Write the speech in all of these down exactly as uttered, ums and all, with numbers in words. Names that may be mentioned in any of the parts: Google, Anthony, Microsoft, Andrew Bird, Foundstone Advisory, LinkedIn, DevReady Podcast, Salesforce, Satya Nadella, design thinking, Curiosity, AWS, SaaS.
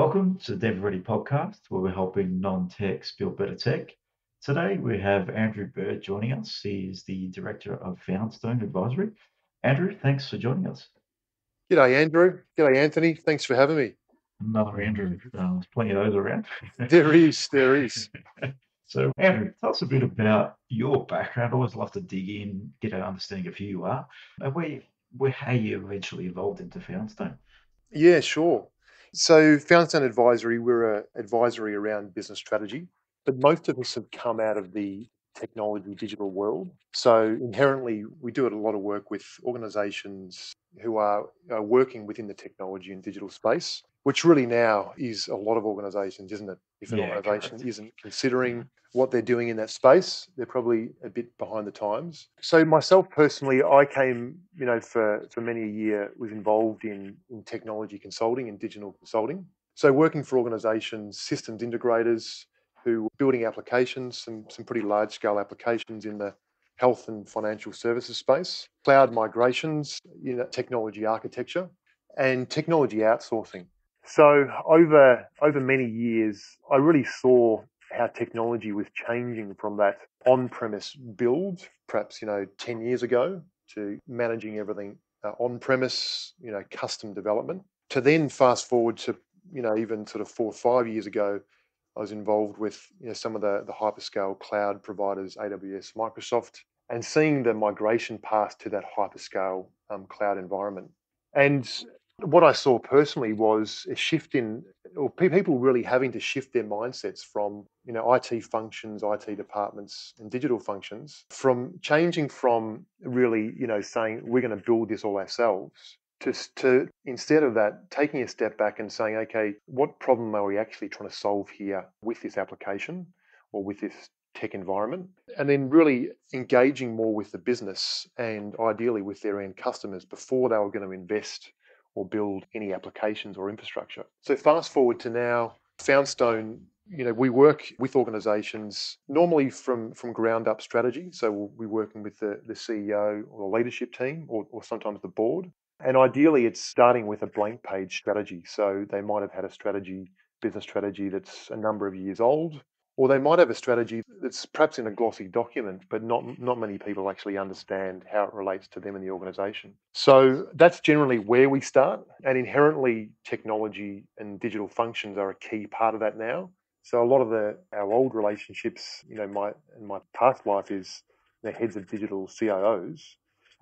Welcome to the DevReady Podcast, where we're helping non-techs build better tech. Today, we have Andrew Bird joining us. He is the Director of Foundstone Advisory. Andrew, thanks for joining us. G'day, Andrew. G'day, Anthony. Thanks for having me. Another Andrew. Uh, there's plenty of those around. There is, there is. So, Andrew, tell us a bit about your background. I always love to dig in, get an understanding of who you are, and where, you, where how you eventually evolved into Foundstone. Yeah, sure. So Foundstone Advisory, we're an advisory around business strategy, but most of us have come out of the technology digital world. So inherently, we do a lot of work with organisations who are, are working within the technology and digital space, which really now is a lot of organisations, isn't it? If an yeah, organisation correct. isn't considering what they're doing in that space, they're probably a bit behind the times. So myself personally, I came, you know, for, for many a year was involved in, in technology consulting and digital consulting. So working for organisations, systems integrators who were building applications, some, some pretty large-scale applications in the health and financial services space, cloud migrations, you know, technology architecture, and technology outsourcing. So over over many years, I really saw how technology was changing from that on-premise build, perhaps, you know, ten years ago, to managing everything uh, on-premise, you know, custom development, to then fast forward to, you know, even sort of four or five years ago, I was involved with, you know, some of the, the hyperscale cloud providers, A W S, Microsoft, and seeing the migration path to that hyperscale um, cloud environment. And what I saw personally was a shift in, or people really having to shift their mindsets from, you know, I T functions, I T departments, and digital functions, from changing from really, you know, saying we're going to build this all ourselves, to, to instead of that, taking a step back and saying, okay, what problem are we actually trying to solve here with this application or with this tech environment? And then really engaging more with the business and ideally with their end customers before they were going to invest or build any applications or infrastructure. So fast forward to now, Foundstone, you know, we work with organizations normally from, from ground up strategy. So we'll be working with the, the C E O or the leadership team or, or sometimes the board. And ideally it's starting with a blank page strategy. So they might have had a strategy, business strategy that's a number of years old, or they might have a strategy that's perhaps in a glossy document, but not, not many people actually understand how it relates to them in the organisation. So that's generally where we start. And inherently, technology and digital functions are a key part of that now. So a lot of the, our old relationships, you know, my, in my past life is the heads of digital C I Os,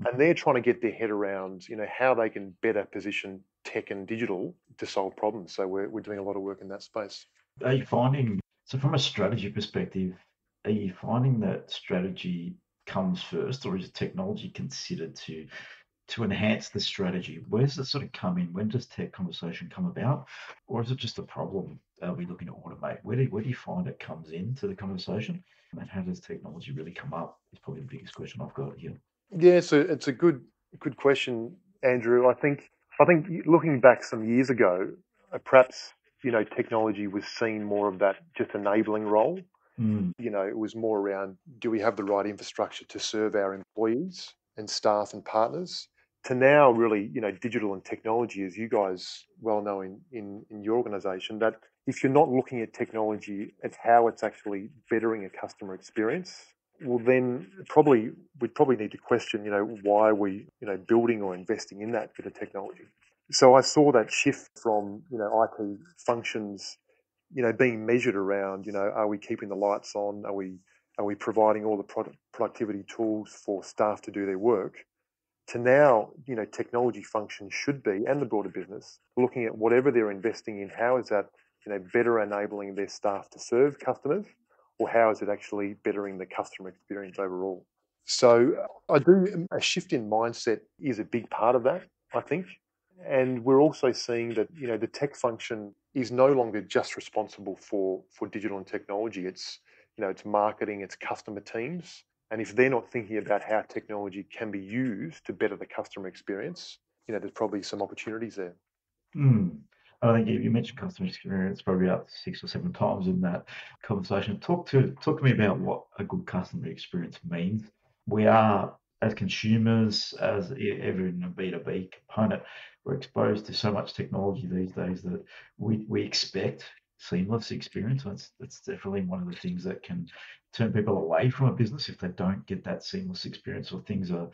and they're trying to get their head around, you know, how they can better position tech and digital to solve problems. So we're, we're doing a lot of work in that space. Are you finding... So from a strategy perspective, are you finding that strategy comes first, or is technology considered to to enhance the strategy? Where does it sort of come in? When does tech conversation come about? Or is it just a problem are we looking to automate? Where do, where do you find it comes into the conversation? And how does technology really come up is probably the biggest question I've got here. Yeah, so it's a good good question, Andrew. I think I think looking back some years ago, perhaps, you know, technology was seen more of that just enabling role. Mm. You know, it was more around, do we have the right infrastructure to serve our employees and staff and partners? To now really, you know, digital and technology, as you guys well know in, in, in your organisation, that if you're not looking at technology at how it's actually bettering a customer experience, well, then probably we'd probably need to question, you know, why are we, you know, building or investing in that bit of technology? So I saw that shift from, you know, I T functions, you know, being measured around, you know, are we keeping the lights on? Are we are we providing all the product productivity tools for staff to do their work? To now, you know, technology functions should be, and the broader business, looking at whatever they're investing in, how is that, you know, better enabling their staff to serve customers, or how is it actually bettering the customer experience overall? So I do, a shift in mindset is a big part of that, I think. And we're also seeing that, you know, the tech function is no longer just responsible for, for digital and technology. It's, you know, it's marketing, it's customer teams. And if they're not thinking about how technology can be used to better the customer experience, you know, there's probably some opportunities there. Mm. I think you mentioned customer experience probably about six or seven times in that conversation. Talk to, talk to me about what a good customer experience means. We are, as consumers, as even a B two B component, we're exposed to so much technology these days that we, we expect seamless experience. That's, that's definitely one of the things that can turn people away from a business if they don't get that seamless experience, or things are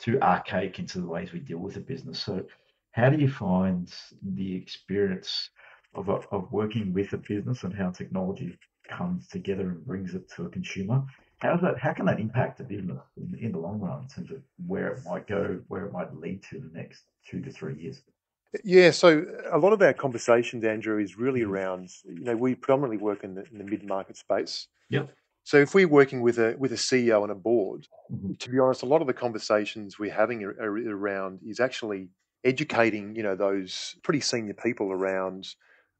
too archaic into the ways we deal with a business. So how do you find the experience of, a, of working with a business and how technology comes together and brings it to a consumer? How does that, how can that impact the business in, in the long run in terms of where it might go, where it might lead to in the next two to three years? Yeah, so a lot of our conversations, Andrew, is really around, you know, we predominantly work in the, in the mid-market space. Yep. So if we're working with a with a C E O and a board, mm-hmm. to be honest, a lot of the conversations we're having are, are around is actually educating, you know, those pretty senior people around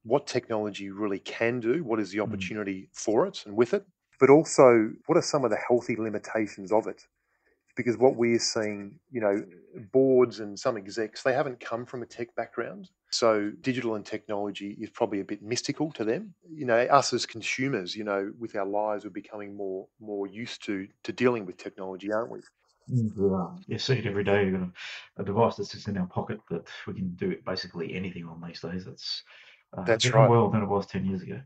what technology really can do, what is the opportunity mm-hmm. for it and with it, but also what are some of the healthy limitations of it? Because what we're seeing, you know, boards and some execs, they haven't come from a tech background. So digital and technology is probably a bit mystical to them. You know, us as consumers, you know, with our lives, we're becoming more more used to to dealing with technology, aren't we? Yeah. You see it every day. You've got a, a device that sits in our pocket that we can do basically anything on these days. That's uh, that's right. Different world than it was ten years ago.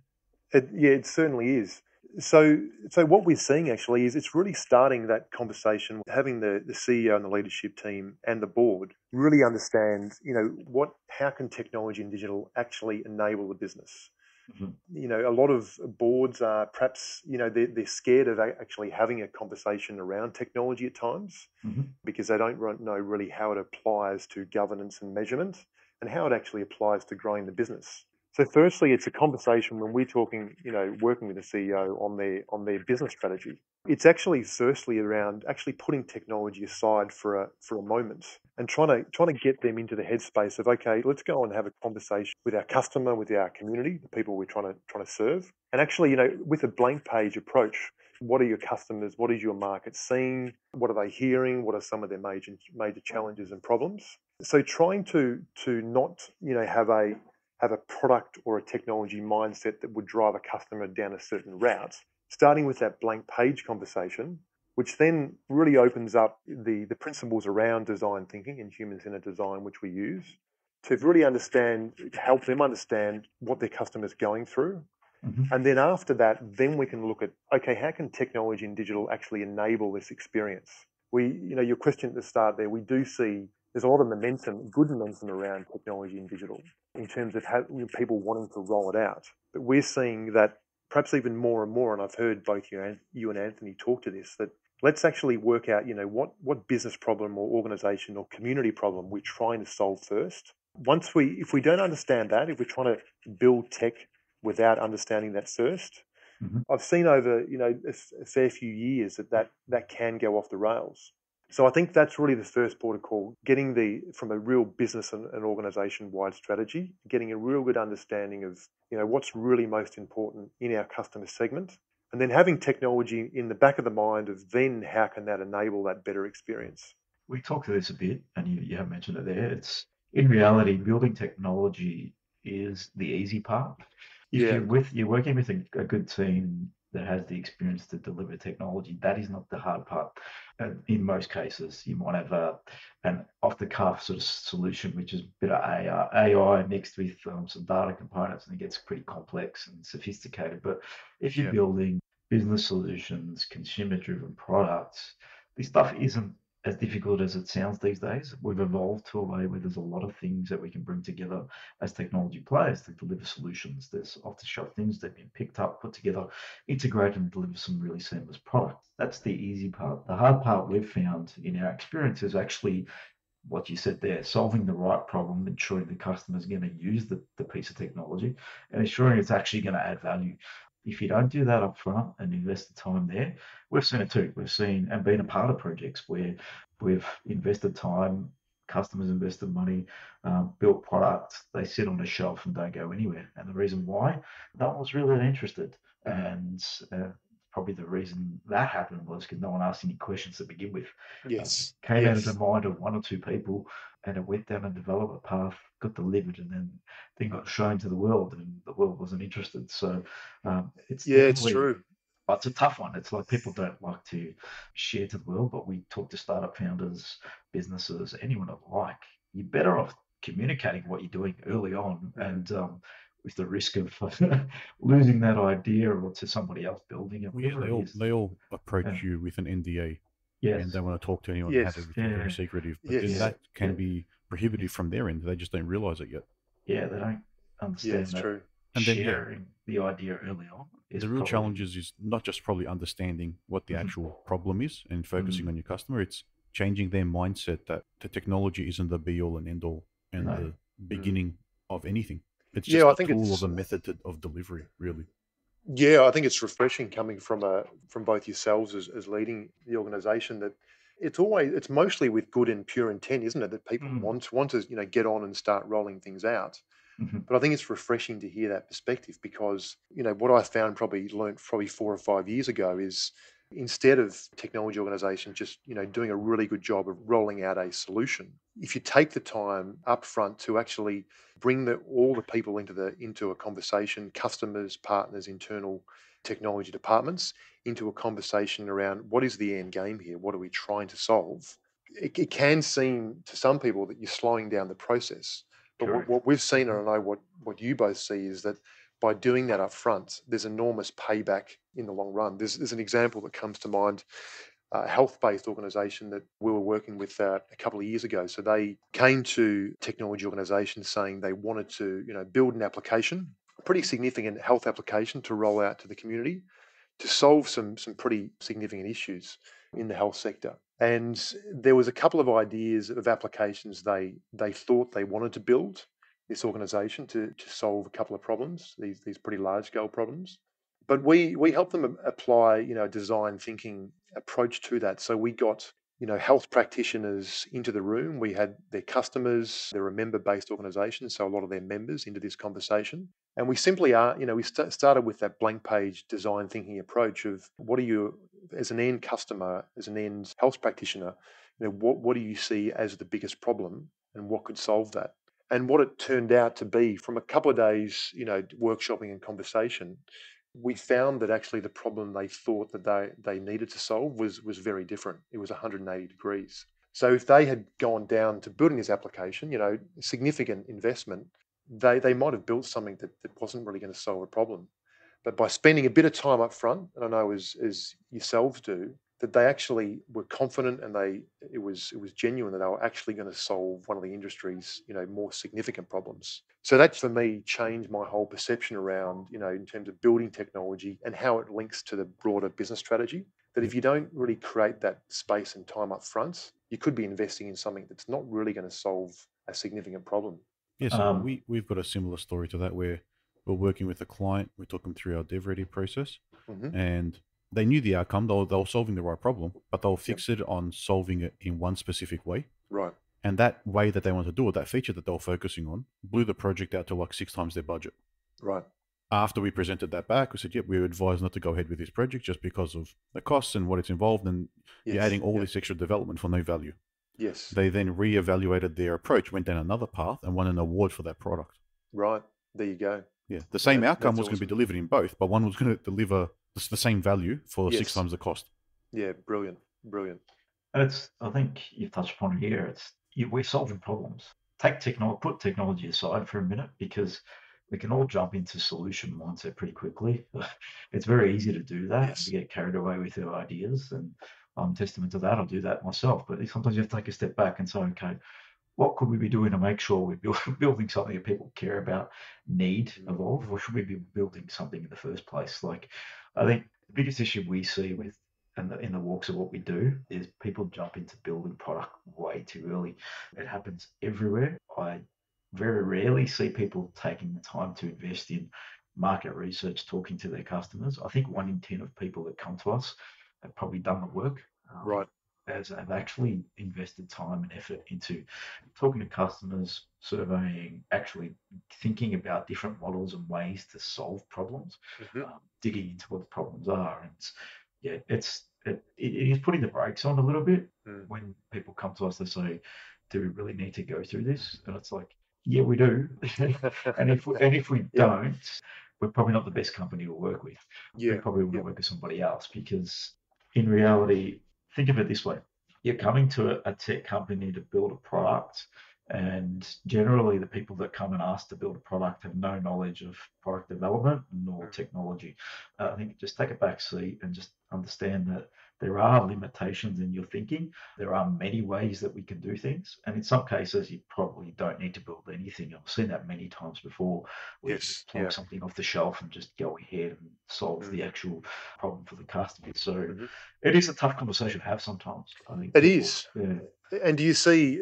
It, yeah, it certainly is. So so what we're seeing actually is it's really starting that conversation, having the, the C E O and the leadership team and the board really understand, you know, what how can technology and digital actually enable the business? Mm-hmm. You know, a lot of boards are perhaps, you know, they're, they're scared of actually having a conversation around technology at times mm-hmm. because they don't know really how it applies to governance and measurement and how it actually applies to growing the business. So firstly, it's a conversation when we're talking, you know, working with a C E O on their on their business strategy. It's actually firstly around actually putting technology aside for a for a moment and trying to trying to get them into the headspace of, okay, let's go and have a conversation with our customer, with our community, the people we're trying to trying to serve. And actually, you know, with a blank page approach, what are your customers? What is your market seeing? What are they hearing? What are some of their major major challenges and problems? So trying to to not, you know, have a have a product or a technology mindset that would drive a customer down a certain route, starting with that blank page conversation, which then really opens up the, the principles around design thinking and human-centered design, which we use, to really understand, help them understand what their customer's going through. Mm-hmm. And then after that, then we can look at, okay, how can technology and digital actually enable this experience? We, you know, your question at the start there, we do see there's a lot of momentum, good momentum around technology and digital in terms of how people wanting to roll it out. But we're seeing that perhaps even more and more, and I've heard both you and, you and Anthony talk to this, that let's actually work out, you know, what, what business problem or organisation or community problem we're trying to solve first. Once we, if we don't understand that, if we're trying to build tech without understanding that first, mm-hmm. I've seen over, you know, a, a fair few years that, that that can go off the rails. So I think that's really the first port of call, getting the from a real business and, and organisation-wide strategy, getting a real good understanding of, you know, what's really most important in our customer segment, and then having technology in the back of the mind of then how can that enable that better experience. We talked to this a bit, and you, you have mentioned it there. It's in reality, building technology is the easy part. If yeah. you're, with, you're working with a, a good team that has the experience to deliver technology, that is not the hard part. And in most cases, you might have a, an off-the-cuff sort of solution, which is a bit of A I mixed with um, some data components, and it gets pretty complex and sophisticated. But if you're yeah. building business solutions, consumer-driven products, this stuff isn't as difficult as it sounds these days. We've evolved to a way where there's a lot of things that we can bring together as technology players to deliver solutions. There's off-the-shelf things that have been picked up, put together, integrated, and deliver some really seamless products. That's the easy part. The hard part we've found in our experience is actually what you said there, solving the right problem, ensuring the customer's going to use the, the piece of technology, and ensuring it's actually going to add value. If you don't do that up front and invest the time there, we've seen it too. We've seen and been a part of projects where we've invested time, customers invested money, um, built products, they sit on a shelf and don't go anywhere. And the reason why, no one was really interested. And uh, probably the reason that happened was because no one asked any questions to begin with. Yes. It came yes. out of the mind of one or two people, and it went down a development path, got delivered, and then then got shown to the world, and the world wasn't interested. So um, it's yeah, it's true. But it's a tough one. It's like people don't like to share to the world, but we talk to startup founders, businesses, anyone alike. You're better off communicating what you're doing early on, and um, with the risk of losing that idea or to somebody else building it. Well, yeah, they all they all approach yeah. you with an N D A. Yes. And they want to talk to anyone yes. and have everything yeah. very secretive. But yes. that can yeah. be prohibitive from their end. They just don't realize it yet. Yeah, they don't understand yeah, it's that. True. And then sharing yeah. the idea early on. The real probably... challenge is, is not just probably understanding what the mm-hmm. actual problem is and focusing mm-hmm. on your customer. It's changing their mindset that the technology isn't the be-all and end-all and no. the beginning mm-hmm. of anything. It's just yeah, a I think tool it's... or the method of delivery, really. Yeah, I think it's refreshing coming from a from both yourselves as, as leading the organisation that it's always it's mostly with good and pure intent, isn't it? That people mm. want want to you know get on and start rolling things out. Mm-hmm. But I think it's refreshing to hear that perspective because you know what I found probably learnt probably four or five years ago is instead of technology organisations just you know doing a really good job of rolling out a solution, if you take the time up front to actually bring the, all the people into the into a conversation, customers, partners, internal technology departments, into a conversation around what is the end game here? What are we trying to solve? It, it can seem to some people that you're slowing down the process. But what, what we've seen, and I know what, what you both see, is that by doing that up front, there's enormous payback in the long run. There's, there's an example that comes to mind. A health-based organisation that we were working with uh, a couple of years ago. So they came to technology organisations saying they wanted to, you know, build an application, a pretty significant health application to roll out to the community to solve some some pretty significant issues in the health sector. And there was a couple of ideas of applications they they thought they wanted to build this organisation to to solve a couple of problems, these these pretty large-scale problems. But we we helped them apply, you know, a design thinking approach to that. So we got, you know, health practitioners into the room. We had their customers, they're a member-based organisation, so a lot of their members into this conversation. And we simply are, you know, we st- started with that blank page design thinking approach of what are you, as an end customer, as an end health practitioner, you know, what, what do you see as the biggest problem and what could solve that? And what it turned out to be from a couple of days, you know, workshopping and conversation, we found that actually the problem they thought that they, they needed to solve was was very different. It was one hundred eighty degrees. So if they had gone down to building this application, you know, significant investment, they, they might have built something that, that wasn't really going to solve a problem. But by spending a bit of time up front, and I know as as yourselves do, that they actually were confident and they it was it was genuine that they were actually going to solve one of the industry's, you know, more significant problems. So that for me changed my whole perception around, you know, in terms of building technology and how it links to the broader business strategy. That if you don't really create that space and time up front, you could be investing in something that's not really going to solve a significant problem. Yes, yeah, so um, we we've got a similar story to that where we're working with a client, we took them through our DevReady process mm-hmm. and they knew the outcome, they were, they were solving the right problem, but they'll fix yep. it on solving it in one specific way. Right. And that way that they want to do it, that feature that they were focusing on, blew the project out to like six times their budget. Right. After we presented that back, we said, yep, we were advised not to go ahead with this project just because of the costs and what it's involved in. Yes. You're adding all yep. this extra development for no value. Yes. They then reevaluated their approach, went down another path and won an award for that product. Right. There you go. Yeah. The same that, outcome was awesome. Going to be delivered in both, but one was going to deliver it's the same value for yes. six times the cost. Yeah, brilliant, brilliant. And it's, I think you've touched upon it here. It's you, we're solving problems. Take technology, put technology aside for a minute because we can all jump into solution mindset pretty quickly. It's very easy to do that. Yes. We get carried away with our ideas, and I'm testament to that. I do that myself. But sometimes you have to take a step back and say, okay, what could we be doing to make sure we're build, building something that people care about, need, evolve? Or should we be building something in the first place? Like, I think the biggest issue we see with in the, in the walks of what we do is people jump into building product way too early. It happens everywhere. I very rarely see people taking the time to invest in market research, talking to their customers. I think one in ten of people that come to us have probably done the work. Um, right. As I've actually invested time and effort into talking to customers, surveying, actually thinking about different models and ways to solve problems, mm-hmm. um, digging into what the problems are. And it's, yeah, it's, it, it is putting the brakes on a little bit. Mm. When people come to us, they say, do we really need to go through this? And it's like, yeah, we do. and if we, and if we yeah. don't, we're probably not the best company to work with. Yeah. We probably want yeah. to work with somebody else because in reality, think of it this way. You're coming to a tech company to build a product And generally, the people that come and ask to build a product have no knowledge of product development nor technology. Uh, I think just take a back seat and just understand that there are limitations in your thinking. There are many ways that we can do things. And in some cases, you probably don't need to build anything. I've seen that many times before. Where yes. You just plug yeah. something off the shelf and just go ahead and solve mm-hmm. the actual problem for the customer. So mm-hmm. it is a tough conversation to have sometimes. I think it people, is. Yeah. And do you see,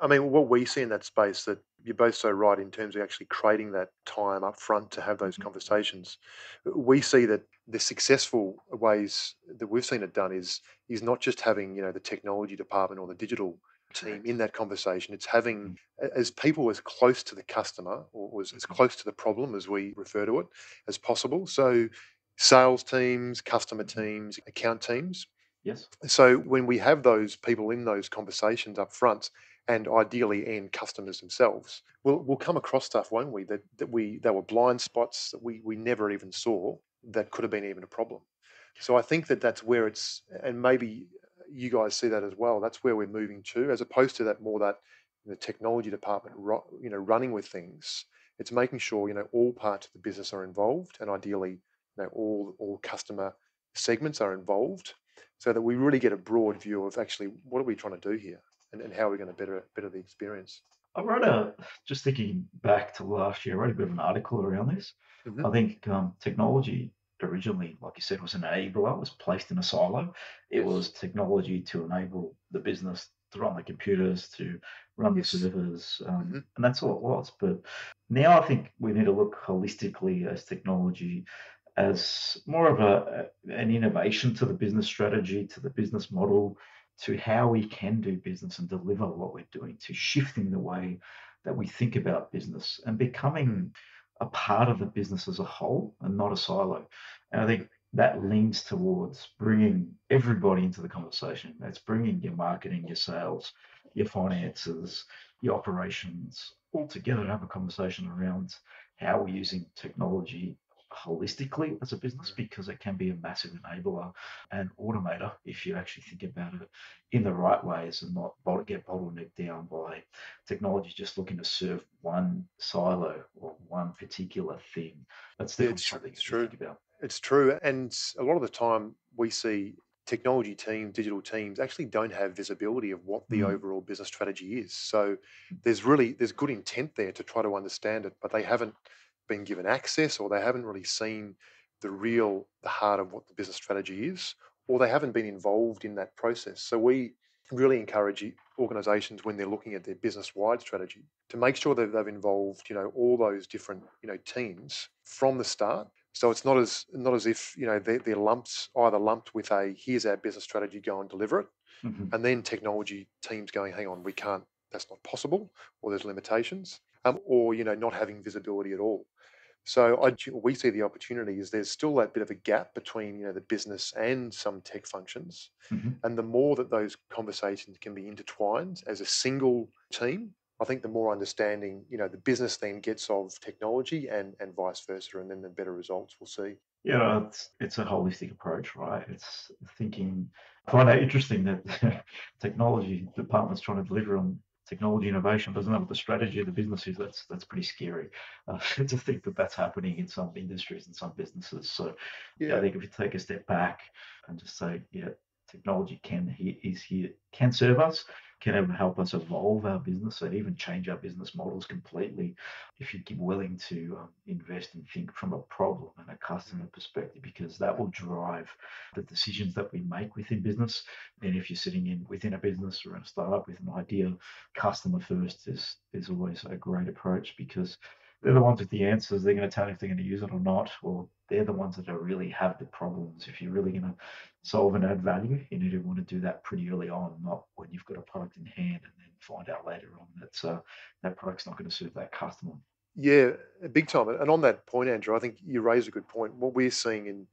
I mean, what we see in that space, that you're both so right in terms of actually creating that time up front to have those conversations. We see that the successful ways that we've seen it done is is not just having, you know, the technology department or the digital team in that conversation. It's having, as people as close to the customer or as, as close to the problem, as we refer to it, as possible. So sales teams, customer teams, account teams. Yes. So when we have those people in those conversations up front, and ideally and customers themselves, we'll we'll come across stuff, won't we, that, that we there were blind spots that we, we never even saw that could have been even a problem. So I think that that's where it's, and maybe you guys see that as well, that's where we're moving to, as opposed to that more that the you know, technology department, you know, running with things. It's making sure, you know, all parts of the business are involved, and ideally, you know, all all customer segments are involved, so that we really get a broad view of actually what are we trying to do here, and, and how are we going to better better the experience. I wrote a, just thinking back to last year, I wrote a bit of an article around this. Mm-hmm. I think um, technology originally, like you said, was an enabler. It was placed in a silo. It yes. was technology to enable the business to run the computers, to run yes. the servers, um, mm-hmm. and that's all it was. But now I think we need to look holistically as technology, as more of a an innovation to the business strategy, to the business model, to how we can do business and deliver what we're doing, to shifting the way that we think about business and becoming a part of the business as a whole and not a silo. And I think that leans towards bringing everybody into the conversation. That's bringing your marketing, your sales, your finances, your operations, all together to have a conversation around how we're using technology holistically as a business, because it can be a massive enabler and automator if you actually think about it in the right ways and not get bottlenecked down by technology just looking to serve one silo or one particular thing. That's the it's, it's true. About. It's true. And a lot of the time we see technology teams, digital teams actually don't have visibility of what the mm. overall business strategy is. So there's really, there's good intent there to try to understand it, but they haven't been given access, or they haven't really seen the real the heart of what the business strategy is, or they haven't been involved in that process. So we really encourage organizations, when they're looking at their business-wide strategy, to make sure that they've involved, you know, all those different, you know, teams from the start. So it's not as not as if, you know, they're, they're lumped either lumped with a here's our business strategy, go and deliver it, mm-hmm. and then technology teams going, hang on, we can't, that's not possible, or there's limitations, um, or, you know, not having visibility at all. So I, we see the opportunity is there's still that bit of a gap between, you know, the business and some tech functions. Mm-hmm. And the more that those conversations can be intertwined as a single team, I think the more understanding, you know, the business then gets of technology and, and vice versa, and then the better results we'll see. Yeah, it's, it's a holistic approach, right? It's thinking, I find it interesting that technology departments trying to deliver on technology innovation doesn't know what the strategy of the business is. That's that's pretty scary uh, to think that that's happening in some industries and some businesses. So yeah. Yeah, I think if you take a step back and just say, yeah, technology can is here, can serve us, can help us evolve our business and even change our business models completely if you're willing to um, invest and think from a problem and a customer perspective, because that will drive the decisions that we make within business. And if you're sitting in within a business or in a startup with an idea, customer first is is always a great approach, because they're the ones with the answers. They're going to tell you if they're going to use it or not, or they're the ones that are really have the problems. If you're really going to solve and add value, you need to want to do that pretty early on, not when you've got a product in hand and then find out later on that uh, that product's not going to serve that customer. Yeah, big time. And on that point, Andrew, I think you raise a good point. What we're seeing in,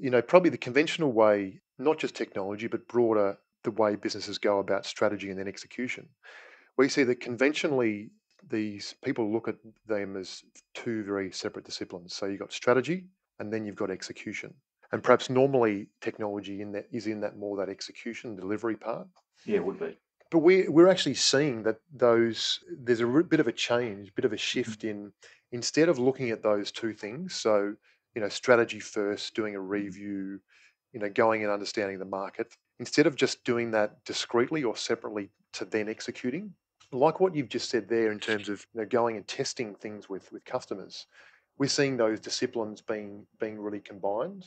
you know, probably the conventional way, not just technology, but broader, the way businesses go about strategy and then execution. We see that conventionally, these people look at them as two very separate disciplines. So you've got strategy and then you've got execution. And perhaps normally technology in that is in that more that execution delivery part. Yeah, it would be. But we, we're actually seeing that those there's a bit of a change, a bit of a shift in, instead of looking at those two things, so, you know, strategy first, doing a review, you know, going and understanding the market, instead of just doing that discreetly or separately to then executing, like what you've just said there in terms of, you know, going and testing things with, with customers, we're seeing those disciplines being being really combined.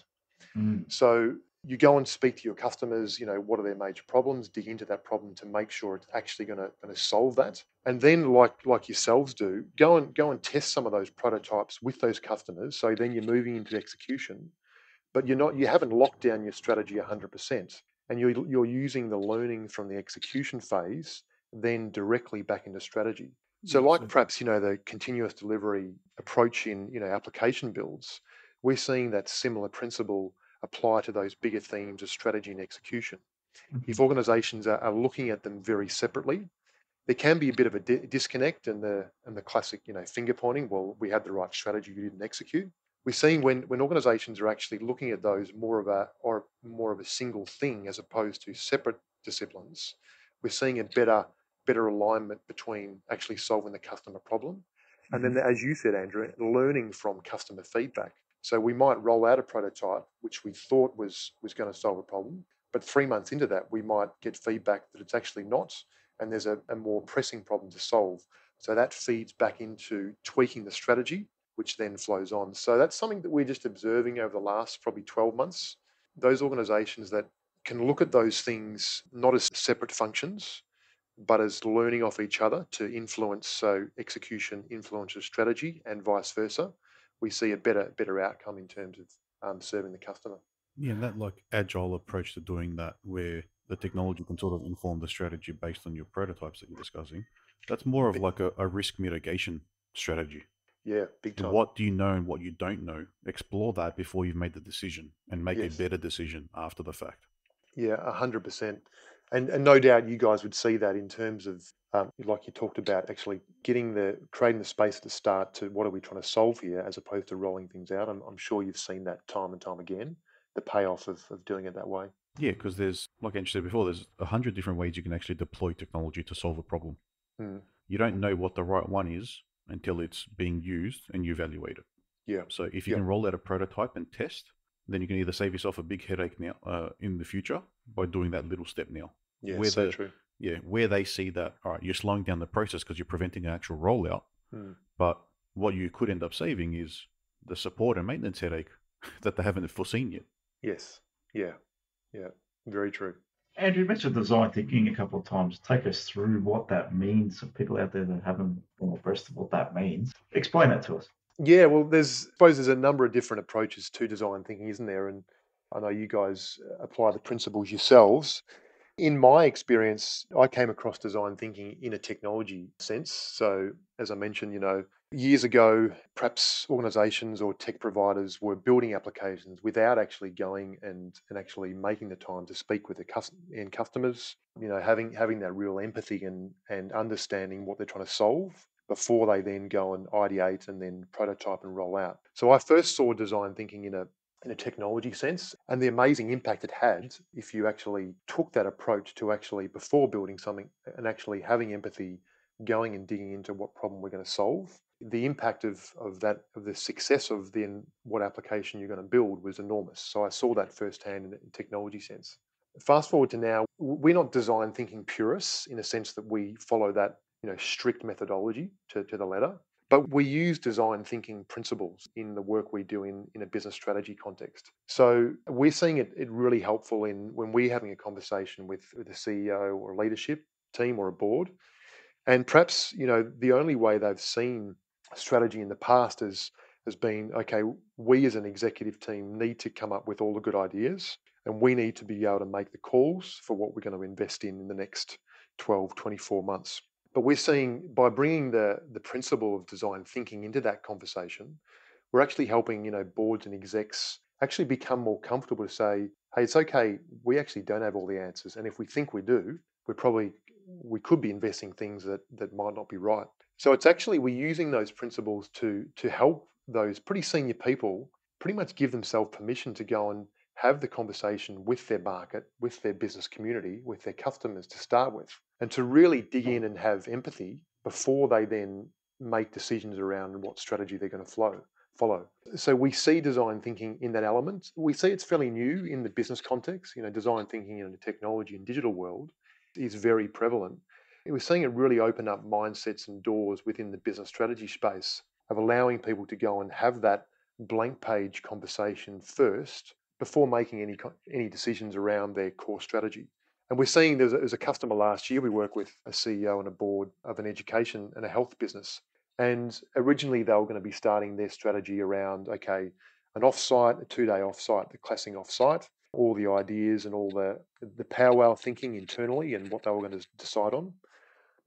Mm. So you go and speak to your customers, you know, what are their major problems, dig into that problem to make sure it's actually going to, going to solve that. And then like like yourselves do, go and go and test some of those prototypes with those customers. So then you're moving into execution, but you're not you haven't locked down your strategy one hundred percent. And you're you're using the learning from the execution phase then directly back into strategy. So like perhaps, you know, the continuous delivery approach in, you know, application builds, we're seeing that similar principle apply to those bigger themes of strategy and execution. Mm-hmm. If organizations are, are looking at them very separately, there can be a bit of a di- disconnect and the and the classic, you know, finger pointing, well, we had the right strategy, you didn't execute. We're seeing when when organizations are actually looking at those more of a or more of a single thing as opposed to separate disciplines, we're seeing a better better alignment between actually solving the customer problem. And then, as you said, Andrew, learning from customer feedback. So we might roll out a prototype, which we thought was, was going to solve a problem, but three months into that, we might get feedback that it's actually not, and there's a, a more pressing problem to solve. So that feeds back into tweaking the strategy, which then flows on. So that's something that we're just observing over the last probably twelve months. Those organizations that can look at those things not as separate functions, but as learning off each other to influence, so execution influences strategy and vice versa, we see a better better outcome in terms of um, serving the customer. Yeah, and that like agile approach to doing that, where the technology can sort of inform the strategy based on your prototypes that you're discussing, that's more of like a, a risk mitigation strategy. Yeah, big time. What do you know and what you don't know? Explore that before you've made the decision and make yes. a better decision after the fact. Yeah, one hundred percent. And, and no doubt you guys would see that in terms of, um, like you talked about, actually getting the, creating the space to start to what are we trying to solve here as opposed to rolling things out. I'm, I'm sure you've seen that time and time again, the payoff of, of doing it that way. Yeah, because there's, like Andrew said before, there's a hundred different ways you can actually deploy technology to solve a problem. Mm. You don't know what the right one is until it's being used and you evaluate it. Yeah. So if you yeah. can roll out a prototype and test, then you can either save yourself a big headache now uh, in the future by doing that little step now. Yeah, where so the, true. Yeah, where they see that, all right, you're slowing down the process because you're preventing an actual rollout. Mm. But what you could end up saving is the support and maintenance headache that they haven't foreseen yet. Yes. Yeah. Yeah. Very true. Andrew, you mentioned design thinking a couple of times. Take us through what that means for people out there that haven't been abreast of what that means. Explain that to us. Yeah, well, there's, I suppose there's a number of different approaches to design thinking, isn't there? And I know you guys apply the principles yourselves. In my experience, I came across design thinking in a technology sense. So as I mentioned, you know, years ago, perhaps organizations or tech providers were building applications without actually going and, and actually making the time to speak with the custom, end customers, you know, having having that real empathy and and understanding what they're trying to solve before they then go and ideate and then prototype and roll out. So I first saw design thinking in a in a technology sense, and the amazing impact it had if you actually took that approach to actually before building something and actually having empathy, going and digging into what problem we're going to solve. The impact of of that of the success of then what application you're going to build was enormous. So I saw that firsthand in a technology sense. Fast forward to now, we're not design thinking purists in a sense that we follow that, you know, strict methodology to, to the letter. But we use design thinking principles in the work we do in, in a business strategy context. So we're seeing it, it really helpful in when we're having a conversation with, with the C E O or leadership team or a board. And perhaps, you know, the only way they've seen strategy in the past is, has been, okay, we as an executive team need to come up with all the good ideas and we need to be able to make the calls for what we're going to invest in in the next twelve, twenty-four months. But we're seeing by bringing the, the principle of design thinking into that conversation, we're actually helping, you know, boards and execs actually become more comfortable to say, hey, it's okay, we actually don't have all the answers. And if we think we do, we're probably, we could be investing things that, that might not be right. So it's actually, we're using those principles to, to help those pretty senior people pretty much give themselves permission to go and have the conversation with their market, with their business community, with their customers to start with, and to really dig in and have empathy before they then make decisions around what strategy they're going to flow, follow. So we see design thinking in that element. We see it's fairly new in the business context. You know, design thinking in the technology and digital world is very prevalent. We're seeing it really open up mindsets and doors within the business strategy space of allowing people to go and have that blank page conversation first before making any any decisions around their core strategy. And we're seeing there's a, there's a customer last year we worked with, a C E O and a board of an education and a health business. And originally they were going to be starting their strategy around, okay, an offsite, a two-day offsite, the classing offsite, all the ideas and all the, the powwow thinking internally and what they were going to decide on.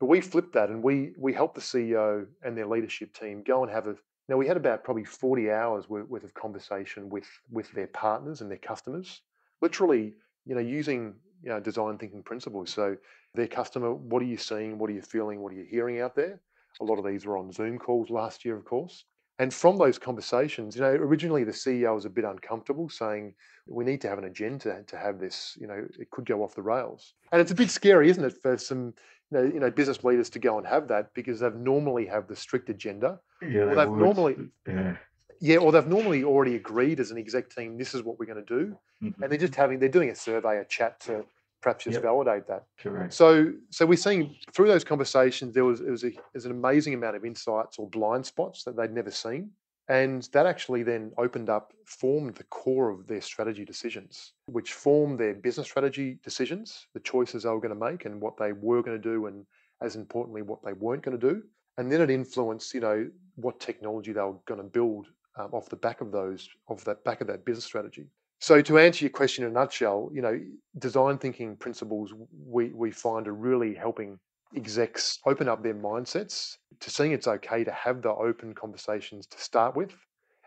But we flipped that and we we helped the C E O and their leadership team go and have a, now we had about probably forty hours worth of conversation with, with their partners and their customers, literally, you know, using, you know, design thinking principles. So their customer, what are you seeing? What are you feeling? What are you hearing out there? A lot of these were on Zoom calls last year, of course. And from those conversations, you know, originally the C E O was a bit uncomfortable saying, we need to have an agenda to have this, you know, it could go off the rails. And it's a bit scary, isn't it, for some, you know, you know business leaders to go and have that because they've normally have the strict agenda. Yeah, or they've would. normally, yeah. yeah, or they've normally already agreed as an exec team, this is what we're going to do. Mm-hmm. And they're just having, they're doing a survey, a chat to perhaps just yep. validate that. Correct. So, so we're seeing through those conversations, there was, it was, a, it was an amazing amount of insights or blind spots that they'd never seen. And that actually then opened up, formed the core of their strategy decisions, which formed their business strategy decisions, the choices they were going to make and what they were going to do, and as importantly, what they weren't going to do. And then it influenced, you know, what technology they were going to build um, off the back of those, off that back of that business strategy. So to answer your question in a nutshell, you know, design thinking principles we, we find are really helping execs open up their mindsets to seeing it's okay to have the open conversations to start with,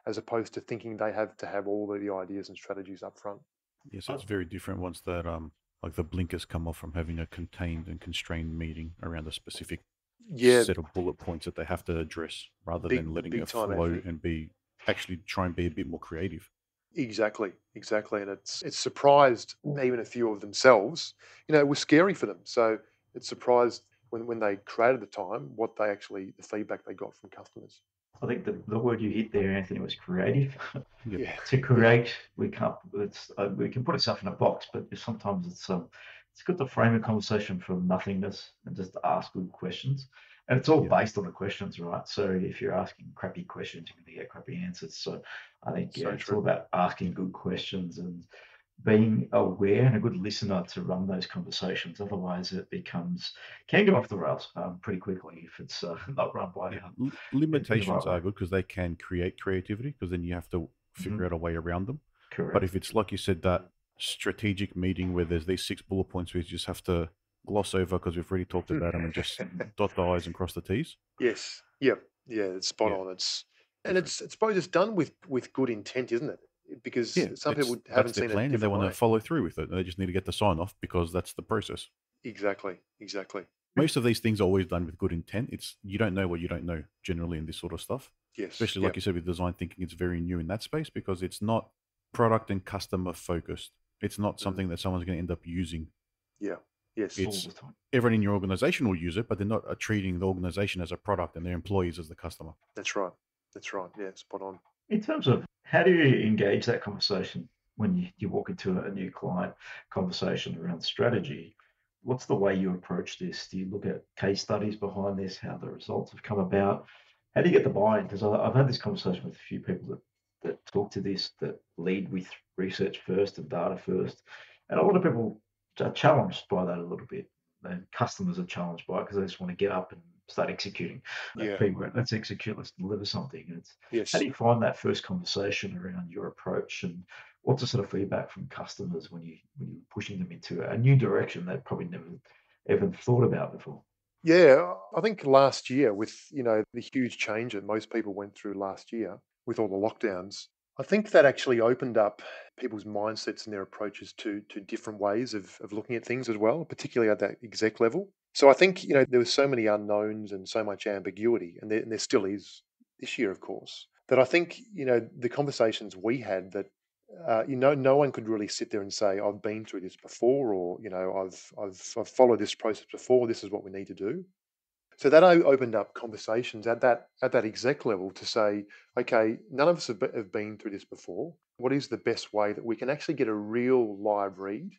as opposed to thinking they have to have all of the ideas and strategies up front. Yes, it's very different once that, um, like the blinkers come off from having a contained and constrained meeting around a specific yeah. set of bullet points that they have to address, rather big, than letting it flow and be actually try and be a bit more creative. Exactly, exactly. And it's it's surprised even a few of themselves. You know, it was scary for them. So it's surprised when, when they created the time, what they actually, the feedback they got from customers. I think the, the word you hit there, Anthony, was creative. Yeah. To create, we can't, it's, uh, we can put stuff in a box, but sometimes it's um, it's good to frame a conversation from nothingness and just ask good questions. And it's all yeah. based on the questions, right? So if you're asking crappy questions, you're going to get crappy answers. So I think yeah, so it's all about asking good questions and being aware and a good listener to run those conversations. Otherwise, it becomes can go off the rails um, pretty quickly if it's uh, not run by. Yeah. Limitations are good because they can create creativity, because then you have to figure mm-hmm. out a way around them. Correct. But if it's like you said, that strategic meeting where there's these six bullet points, we just have to gloss over because we've already talked about them and just dot the I's and cross the T's. Yes. Yep. Yeah. It's spot yeah. on. It's and it's I suppose it's done with with good intent, isn't it? Because yeah, some people haven't seen it. That's their plan, and they want to follow through with it. They just need to get the sign off because that's the process. Exactly. Exactly. Most of these things are always done with good intent. It's you don't know what you don't know generally in this sort of stuff. Yes. Especially like yep. you said with design thinking, it's very new in that space because it's not product and customer focused. It's not something mm. that someone's going to end up using. Yeah. Yes, it's, all the time. Everyone in your organization will use it, but they're not uh, treating the organization as a product and their employees as the customer. That's right. That's right. Yeah, spot on. In terms of how do you engage that conversation when you, you walk into a new client conversation around strategy, what's the way you approach this? Do you look at case studies behind this, how the results have come about? How do you get the buy-in? Because I've had this conversation with a few people that, that talk to this, that lead with research first and data first. And a lot of people are challenged by that a little bit, and customers are challenged by it because they just want to get up and start executing. Yeah. Let's execute, let's deliver something. And it's, yes. How do you find that first conversation around your approach, and what's the sort of feedback from customers when you when you're pushing them into a new direction they've probably never even thought about before? Yeah, I think last year with you know the huge change that most people went through last year with all the lockdowns, I think that actually opened up people's mindsets and their approaches to to different ways of, of looking at things as well, particularly at that exec level. So I think, you know, there were so many unknowns and so much ambiguity, and there, and there still is this year, of course, that I think, you know, the conversations we had that uh, you know, no one could really sit there and say, I've been through this before, or, you know, I've, I've, I've followed this process before. This is what we need to do. So that opened up conversations at that at that exec level to say, okay, none of us have been through this before. What is the best way that we can actually get a real live read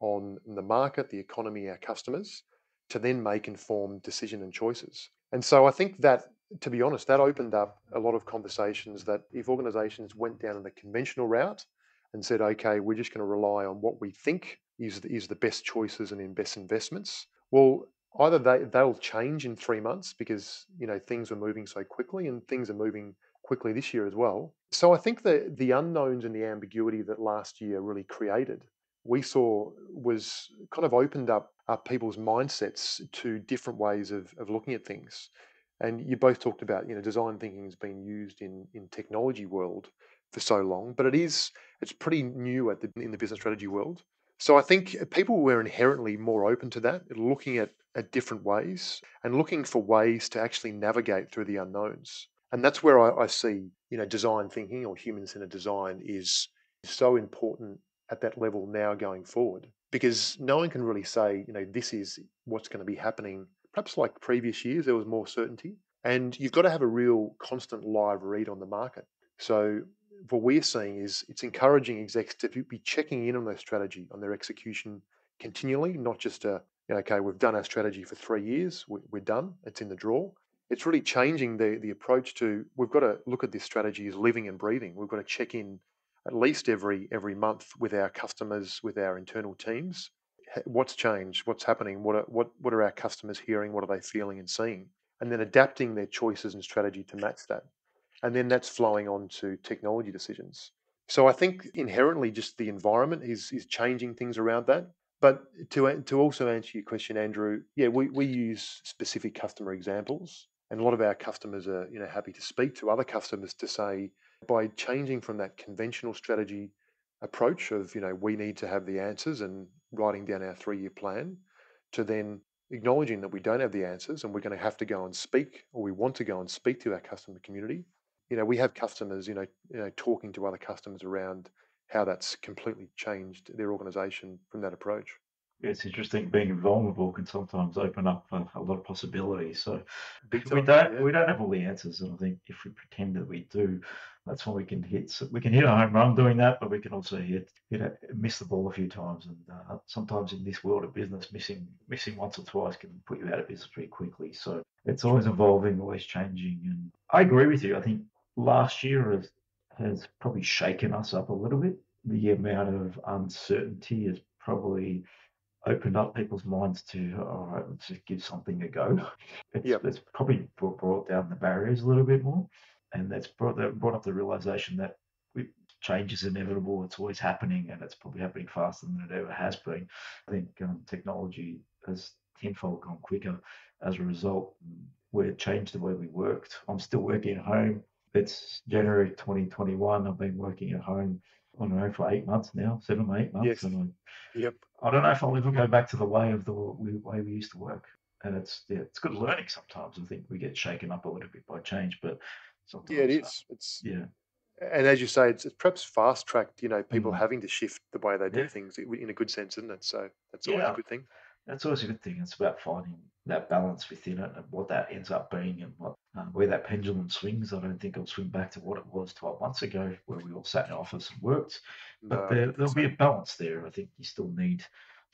on the market, the economy, our customers, to then make informed decision and choices? And so I think that, to be honest, that opened up a lot of conversations that if organizations went down the conventional route and said, okay, we're just going to rely on what we think is the, is the best choices and best investments, well, either they, they'll change in three months because, you know, things were moving so quickly, and things are moving quickly this year as well. So I think that the unknowns and the ambiguity that last year really created, we saw was kind of opened up uh, people's mindsets to different ways of, of looking at things. And you both talked about, you know, design thinking has been used in, in technology world for so long, but it is, it's pretty new at the, in the business strategy world. So I think people were inherently more open to that, looking at, at different ways and looking for ways to actually navigate through the unknowns. And that's where I, I see, you know, design thinking or human-centered design is so important at that level now going forward, because no one can really say, you know, this is what's going to be happening. Perhaps like previous years, there was more certainty, and you've got to have a real constant live read on the market. So what we're seeing is it's encouraging execs to be checking in on their strategy, on their execution continually, not just a, you know, okay, we've done our strategy for three years, we're done, it's in the drawer. It's really changing the the approach to, we've got to look at this strategy as living and breathing. We've got to check in at least every every month with our customers, with our internal teams. What's changed? What's happening? What are, what what are our customers hearing? What are they feeling and seeing? And then adapting their choices and strategy to match that. And then that's flowing on to technology decisions. So I think inherently just the environment is is changing things around that. But to to also answer your question, Andrew, yeah, we, we use specific customer examples, and a lot of our customers are, you know, happy to speak to other customers to say, by changing from that conventional strategy approach of, you know, we need to have the answers and writing down our three-year plan, to then acknowledging that we don't have the answers and we're going to have to go and speak, or we want to go and speak to our customer community. You know, we have customers, you know, you know, talking to other customers around how that's completely changed their organisation from that approach. Yeah, it's interesting. Being vulnerable can sometimes open up a, a lot of possibilities. So time, we don't yeah. we don't have all the answers, and I think if we pretend that we do, that's when we can hit so we can hit a home run doing that, but we can also hit you know miss the ball a few times. And uh, sometimes in this world of business, missing missing once or twice can put you out of business pretty quickly. So it's always evolving, always changing. And I agree with you. I think last year has has probably shaken us up a little bit. The amount of uncertainty has probably opened up people's minds to, all right, let's just give something a go. It's, yep. it's probably brought down the barriers a little bit more. And that's brought, that brought up the realization that change is inevitable. It's always happening, and it's probably happening faster than it ever has been. I think um, technology has tenfold gone quicker as a result. We've changed the way we worked. I'm still working at home. It's January twenty twenty-one. I've been working at home, I don't know, for eight months now, seven or eight months. Yes. And I, yep. I don't know if I'll ever go back to the way of the way we used to work. And it's yeah, it's good learning sometimes. I think we get shaken up a little bit by change, but sometimes yeah, it is. Uh, it's yeah. And as you say, it's, it's perhaps fast tracked. You know, people mm. having to shift the way they do yeah. things in a good sense, isn't it? So that's always yeah. a good thing. That's always a good thing. It's about finding that balance within it and what that ends up being, and what uh, where that pendulum swings. I don't think it'll swing back to what it was twelve months ago, where we all sat in our office and worked. But no, there, there'll be a balance there. I think you still need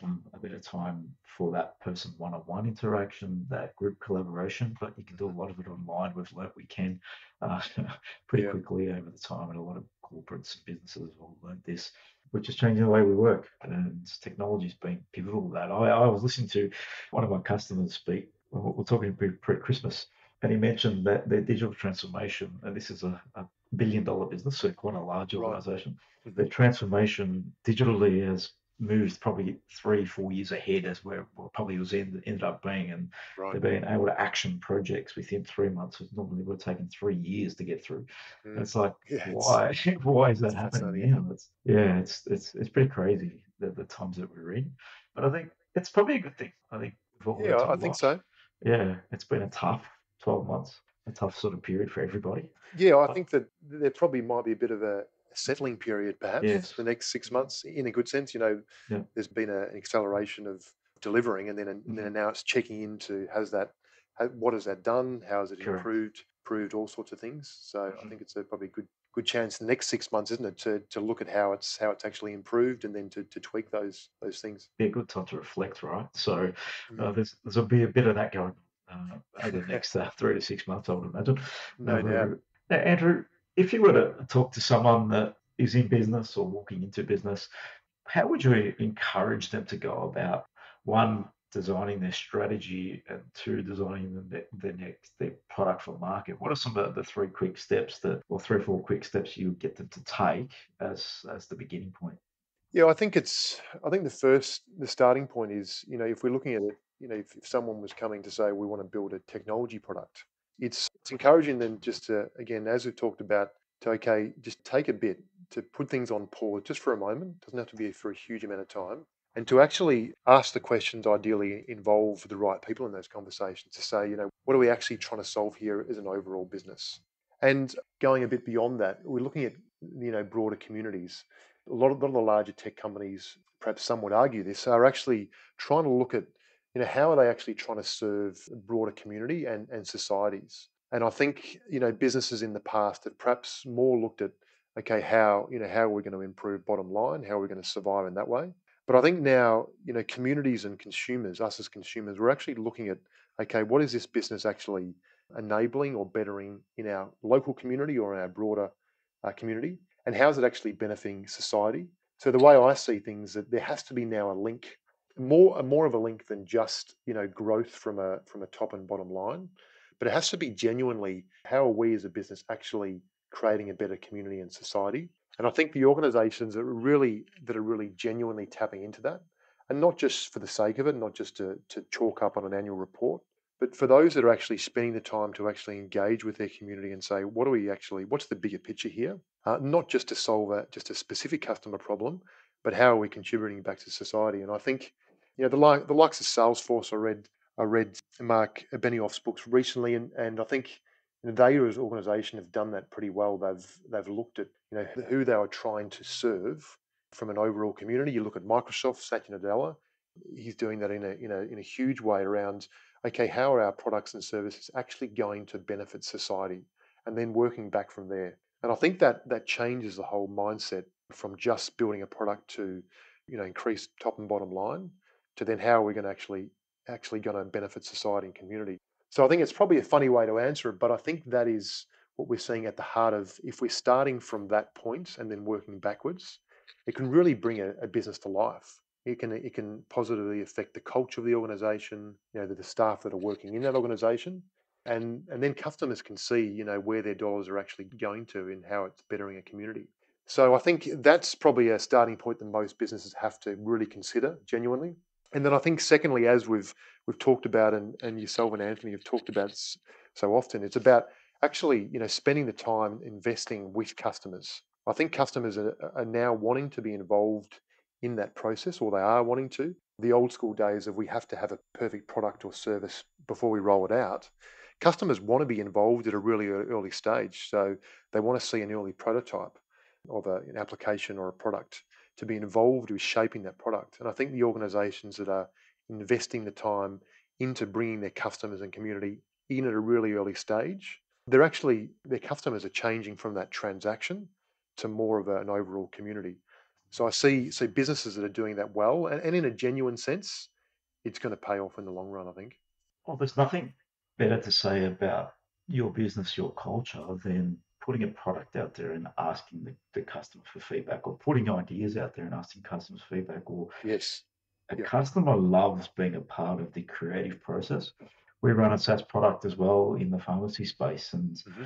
um, a bit of time for that person one-on-one interaction, that group collaboration. But you can do a lot of it online. We've learnt we can uh, pretty yeah. quickly over the time, and a lot of corporates and businesses have all learnt this, which is changing the way we work, and technology's been pivotal to that. I, I was listening to one of my customers speak. We're, we're talking pre-Christmas, and he mentioned that their digital transformation, and this is a, a billion-dollar business, so quite a large organisation, right. Their transformation digitally has moved probably three, four years ahead as where well, probably was end, ended up being, and right. they've been able to action projects within three months, which normally would have taken three years to get through. Mm. It's like, yeah, why, it's, why is that happening now? It's, yeah, it's it's it's pretty crazy the, the times that we're in. But I think it's probably a good thing. I think. Yeah, I think so. Yeah, it's been a tough twelve months. a tough sort of period for everybody. Yeah, I think that there probably might be a bit of a settling period, perhaps, yes. the next six months, in a good sense. You know, yeah. there's been a, an acceleration of delivering, and then and then now it's checking into has that, what has that done? How has it Correct. improved? Improved all sorts of things. So mm-hmm. I think it's a probably good good chance the next six months, isn't it, to to look at how it's how it's actually improved, and then to to tweak those those things. Yeah, good time to reflect, right? So uh, there's there'll be a bit of that going on uh, over the next uh, three to six months, I would imagine. No doubt. Um, now, Andrew, if you were to talk to someone that is in business or walking into business, how would you encourage them to go about, one, designing their strategy, and two, designing the, the next, their product for market? What are some of the three quick steps that, or three or four quick steps you get them to take as, as the beginning point? Yeah, I think it's, I think the first, the starting point is, you know, if we're looking at it, you know, if, if someone was coming to say, we want to build a technology product, It's, it's encouraging them just to, again, as we've talked about, to, okay, just take a bit to put things on pause just for a moment. It doesn't have to be for a huge amount of time. And to actually ask the questions, ideally involve the right people in those conversations to say, you know, what are we actually trying to solve here as an overall business? And going a bit beyond that, we're looking at, you know, broader communities. A lot of, a lot of the larger tech companies, perhaps some would argue this, are actually trying to look at, you know, how are they actually trying to serve a broader community and, and societies? And I think, you know, businesses in the past have perhaps more looked at, okay, how, you know, how are we going to improve bottom line? How are we going to survive in that way? But I think now, you know, communities and consumers, us as consumers, we're actually looking at, okay, what is this business actually enabling or bettering in our local community or in our broader uh, community? And how is it actually benefiting society? So the way I see things, that there has to be now a link, more more of a link than just, you know, growth from a from a top and bottom line, but it has to be genuinely, how are we as a business actually creating a better community and society? And I think the organizations that are really that are really genuinely tapping into that, and not just for the sake of it, not just to, to chalk up on an annual report, but for those that are actually spending the time to actually engage with their community and say, what are we actually, what's the bigger picture here? Uh, not just to solve a, just a specific customer problem, but how are we contributing back to society? And I think, you know, the, like, the likes of Salesforce, I read I read Mark Benioff's books recently, and, and I think they as an organisation have done that pretty well. They've they've looked at, you know, who they are trying to serve from an overall community. You look at Microsoft, Satya Nadella, he's doing that in a in a in a huge way around, okay, how are our products and services actually going to benefit society, and then working back from there. And I think that that changes the whole mindset from just building a product to, you know, increase top and bottom line, to then how are we going to actually actually going to benefit society and community. So I think it's probably a funny way to answer it, but I think that is what we're seeing at the heart of, if we're starting from that point and then working backwards, it can really bring a, a business to life. It can it can positively affect the culture of the organization, you know, the, the staff that are working in that organization, and and then customers can see, you know, where their dollars are actually going to and how it's bettering a community. So I think that's probably a starting point that most businesses have to really consider genuinely. And then I think, secondly, as we've we've talked about, and, and yourself and Anthony have talked about so often, it's about actually, you know, spending the time investing with customers. I think customers are, are now wanting to be involved in that process, or they are wanting to. The old school days of we have to have a perfect product or service before we roll it out. Customers want to be involved at a really early stage, so they want to see an early prototype of a, an application or a product, to be involved with shaping that product. And I think the organizations that are investing the time into bringing their customers and community in at a really early stage, they're actually, their customers are changing from that transaction to more of an overall community. So I see, see businesses that are doing that well, and, and in a genuine sense, it's going to pay off in the long run, I think. Well, there's nothing better to say about your business, your culture, than putting a product out there and asking the, the customer for feedback, or putting ideas out there and asking customers feedback. Or yes, a yep. customer loves being a part of the creative process. We run a SaaS product as well in the pharmacy space, and mm-hmm.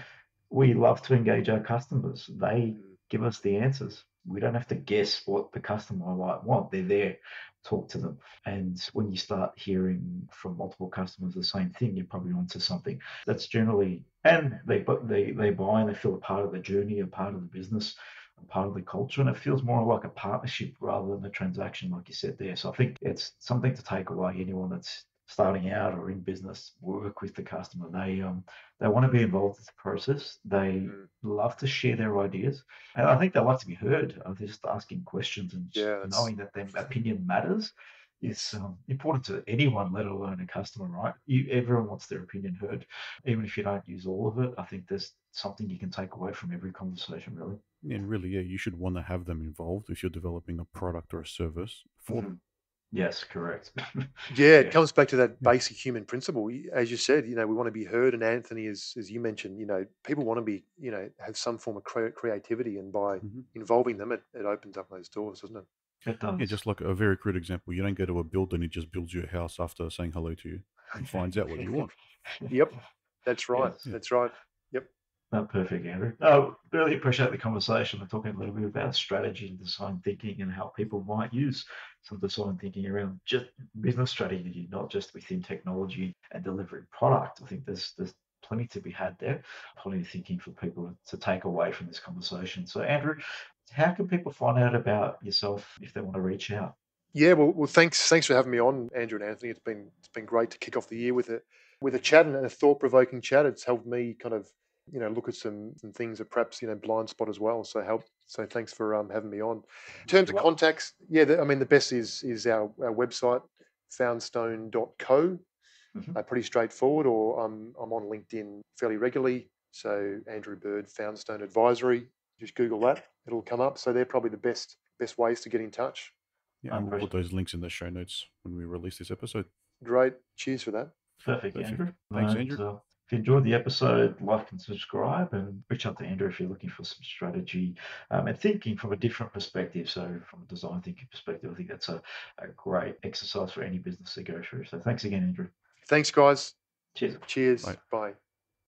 we love to engage our customers. They give us the answers. We don't have to guess what the customer might want. They're there. Talk to them. And when you start hearing from multiple customers the same thing, you're probably onto something. That's generally, and they they they buy and they feel a part of the journey, a part of the business, a part of the culture, and it feels more like a partnership rather than a transaction, like you said there. So I think it's something to take away. Anyone that's starting out or in business work with the customer. They um they want to be involved in the process. They mm. love to share their ideas, and I think they like to be heard. I'm just asking questions and yeah, knowing that their opinion matters is um, important to anyone, let alone a customer, right? You, everyone wants their opinion heard, even if you don't use all of it. I think there's something you can take away from every conversation, really. And really, yeah, you should want to have them involved if you're developing a product or a service for mm-hmm. them. Yes, correct. yeah, it yeah. comes back to that basic human principle. As you said, you know, we want to be heard. And Anthony, as, as you mentioned, you know, people want to be, you know, have some form of cre- creativity. And by mm-hmm. involving them, it, it opens up those doors, doesn't it? It does. Yeah, just like a very crude example, you don't go to a builder and he just builds your house after saying hello to you and finds out what you want. Yep, that's right. Yes. That's right. Yep. Not perfect, Andrew. No, really appreciate the conversation. We're talking a little bit about strategy and design thinking and how people might use some design thinking around just business strategy, not just within technology and delivering product. I think there's there's plenty to be had there, plenty of thinking for people to take away from this conversation. So, Andrew, how can people find out about yourself if they want to reach out? Yeah, well, well, thanks, thanks for having me on, Andrew and Anthony. It's been it's been great to kick off the year with a with a chat and a thought provoking chat. It's helped me kind of you know look at some, some things that perhaps you know blind spot as well. So help. So thanks for um, having me on. In terms of contacts, yeah, the, I mean the best is is our, our website foundstone dot co. Mm-hmm. Uh, pretty straightforward. Or I'm I'm on LinkedIn fairly regularly. So Andrew Bird, Foundstone Advisory. Just Google that; it'll come up. So they're probably the best best ways to get in touch. Yeah, and we'll put those links in the show notes when we release this episode. Great! Cheers for that. Perfect, Perfect. Andrew. Thanks, and, Andrew. Uh, if you enjoyed the episode, like and subscribe, and reach out to Andrew if you're looking for some strategy um, and thinking from a different perspective. So, from a design thinking perspective, I think that's a, a great exercise for any business to go through. So, thanks again, Andrew. Thanks, guys. Cheers. Cheers. Bye. Bye.